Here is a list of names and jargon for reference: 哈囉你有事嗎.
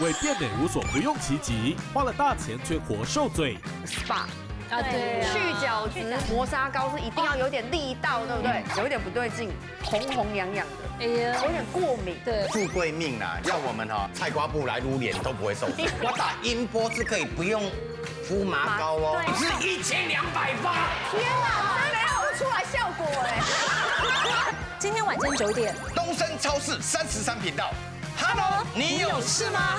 为变美无所不用其极，花了大钱却活受罪。SPA 啊，对，去角质磨砂膏是一定要有点力道，对不对？有一点不对劲，红红痒痒的。 哎呀，有点过敏。对，富贵命啊，要我们哈菜瓜布来撸脸都不会受伤。我打音波是可以不用敷麻膏哦，是1280。天啊，真看不出来效果哎。今天晚间9点，东森超市33频道。Hello， 你有事吗？